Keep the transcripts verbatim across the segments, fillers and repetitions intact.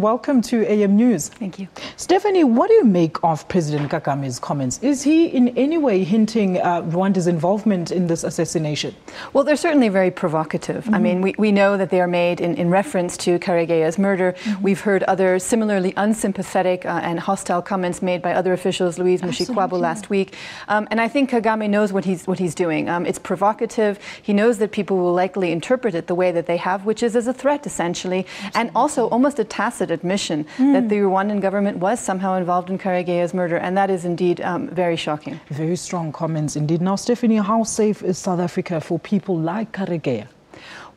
Welcome to A M News. Thank you. Stephanie, what do you make of President Kagame's comments? Is he in any way hinting uh, Rwanda's involvement in this assassination? Well, they're certainly very provocative. Mm-hmm. I mean, we, we know that they are made in, in reference to Karegeya's murder. Mm-hmm. We've heard other similarly unsympathetic uh, and hostile comments made by other officials, Louise Mushikwabu last week. Um, and I think Kagame knows what he's, what he's doing. Um, it's provocative. He knows that people will likely interpret it the way that they have, which is as a threat, essentially, Absolutely. and also almost a tacit admission mm. that the Rwandan government was somehow involved in Karegeya's murder, and that is indeed um, very shocking. Very strong comments indeed. Now, Stephanie, how safe is South Africa for people like Karegeya?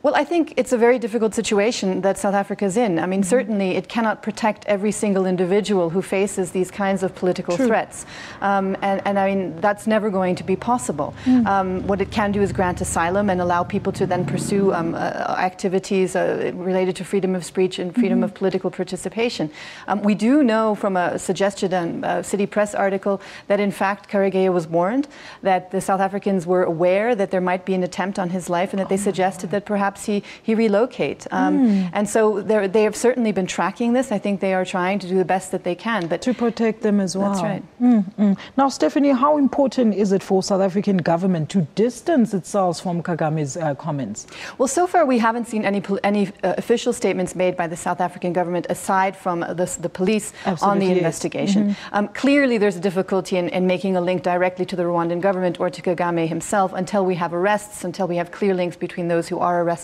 Well, I think it's a very difficult situation that South Africa's in. I mean, mm-hmm. certainly it cannot protect every single individual who faces these kinds of political True. threats. Um, and, and I mean, that's never going to be possible. Mm. Um, what it can do is grant asylum and allow people to then pursue um, uh, activities uh, related to freedom of speech and freedom mm-hmm. of political participation. Um, we do know from a suggested um, uh, City Press article that, in fact, Karegeya was warned, that the South Africans were aware that there might be an attempt on his life, and that oh they suggested that perhaps He, he relocate. Um, mm. And so they have certainly been tracking this. I think they are trying to do the best that they can. But to protect them as well. That's right. Mm-hmm. Now, Stephanie, how important is it for South African government to distance itself from Kagame's uh, comments? Well, so far we haven't seen any, any uh, official statements made by the South African government aside from the, the police Absolutely. on the investigation. Mm-hmm. um, clearly there's a difficulty in, in making a link directly to the Rwandan government or to Kagame himself until we have arrests, until we have clear links between those who are arrested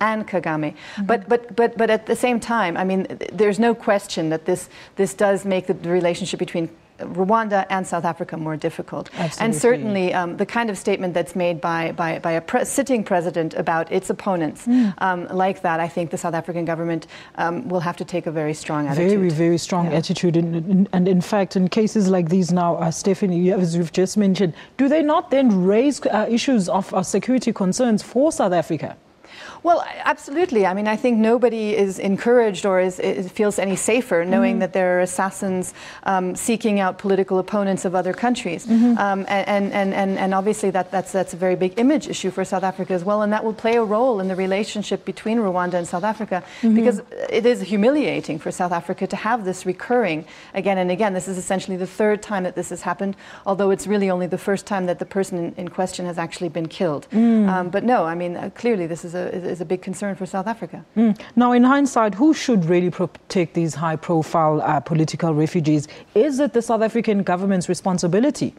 and Kagame. Mm-hmm. But but but but at the same time, I mean, there's no question that this this does make the relationship between Rwanda and South Africa more difficult. Absolutely. And certainly um, the kind of statement that's made by, by, by a pre sitting president about its opponents mm. um, like that, I think the South African government um, will have to take a very strong attitude. Very, very strong yeah. attitude. And in, in, in fact, in cases like these now, uh, Stephanie, as you've just mentioned, do they not then raise uh, issues of uh, security concerns for South Africa? Well, absolutely. I mean, I think nobody is encouraged or is, is, feels any safer knowing mm-hmm. that there are assassins um, seeking out political opponents of other countries. Mm-hmm. um, and, and, and, and obviously that, that's, that's a very big image issue for South Africa as well, and that will play a role in the relationship between Rwanda and South Africa mm-hmm. because it is humiliating for South Africa to have this recurring again and again. This is essentially the third time that this has happened, although it's really only the first time that the person in, in question has actually been killed. Mm. Um, but no, I mean, uh, clearly this is a is a big concern for South Africa. Mm. Now, in hindsight, who should really protect these high-profile uh, political refugees? Is it the South African government's responsibility?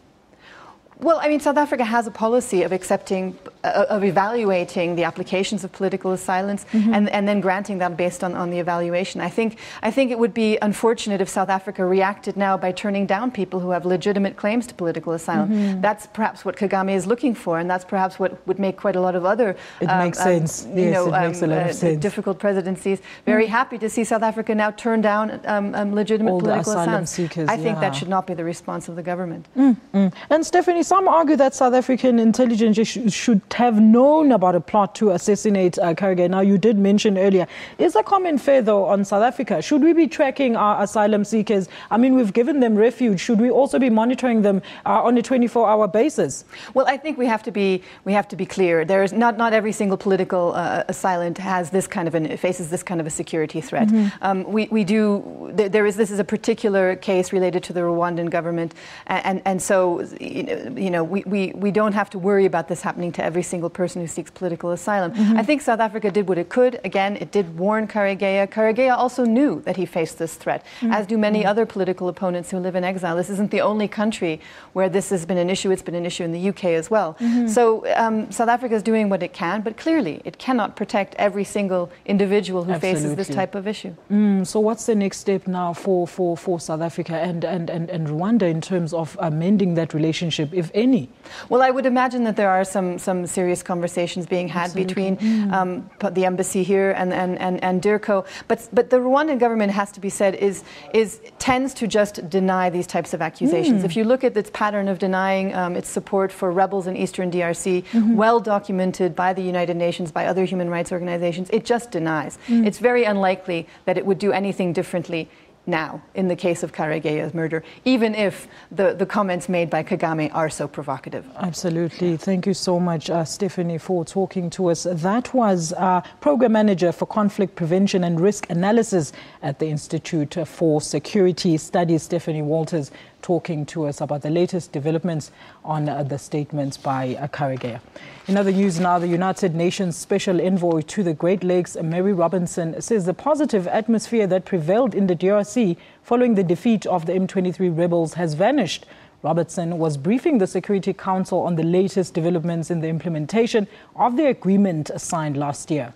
Well, I mean, South Africa has a policy of accepting, uh, of evaluating the applications of political asylums mm-hmm. and, and then granting them based on, on the evaluation. I think, I think it would be unfortunate if South Africa reacted now by turning down people who have legitimate claims to political asylum. Mm-hmm. That's perhaps what Kagame is looking for, and that's perhaps what would make quite a lot of other it um, makes sense. Um, you yes, know, it um, makes a lot of uh, sense. difficult presidencies very mm-hmm. happy to see South Africa now turn down um, um, legitimate All political asylum, asylum. Seekers, I think yeah. that should not be the response of the government. Mm-hmm. And Stephanie, some argue that South African intelligence sh should have known about a plot to assassinate uh, Karegeya. Now, you did mention earlier. Is the comment fair, though, on South Africa? Should we be tracking our asylum seekers? I mean, we've given them refuge. Should we also be monitoring them uh, on a twenty-four hour basis? Well, I think we have to be we have to be clear. There is not not every single political uh, assailant has this kind of an faces this kind of a security threat. Mm-hmm. um, we we do there is this is a particular case related to the Rwandan government, and and so you know. You know, we, we, we don't have to worry about this happening to every single person who seeks political asylum. Mm-hmm. I think South Africa did what it could. Again, it did warn Karegeya. Karegeya also knew that he faced this threat, mm-hmm. as do many other political opponents who live in exile. This isn't the only country where this has been an issue. It's been an issue in the U K as well. Mm-hmm. So um, South Africa is doing what it can, but clearly it cannot protect every single individual who Absolutely. faces this type of issue. Mm, so what's the next step now for, for, for South Africa and, and, and, and Rwanda in terms of amending that relationship, if any? Well, I would imagine that there are some, some serious conversations being had Absolutely. between mm. um, the embassy here and, and, and, and DIRCO. But, but the Rwandan government, has to be said, is, is tends to just deny these types of accusations. Mm. If you look at its pattern of denying um, its support for rebels in eastern D R C, mm-hmm. well documented by the United Nations, by other human rights organizations, it just denies. Mm. It's very unlikely that it would do anything differently now in the case of Karegeya's murder, even if the, the comments made by Kagame are so provocative. Absolutely. Thank you so much, uh, Stephanie, for talking to us. That was uh, Program Manager for Conflict Prevention and Risk Analysis at the Institute for Security Studies, Stephanie Walters, talking to us about the latest developments on uh, the statements by uh, Karegeya. In other news now, the United Nations Special Envoy to the Great Lakes, Mary Robinson, says the positive atmosphere that prevailed in the D R C following the defeat of the M twenty-three rebels has vanished. Robertson was briefing the Security Council on the latest developments in the implementation of the agreement signed last year.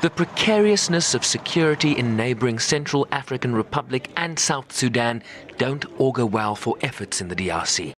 The precariousness of security in neighbouring Central African Republic and South Sudan don't augur well for efforts in the D R C.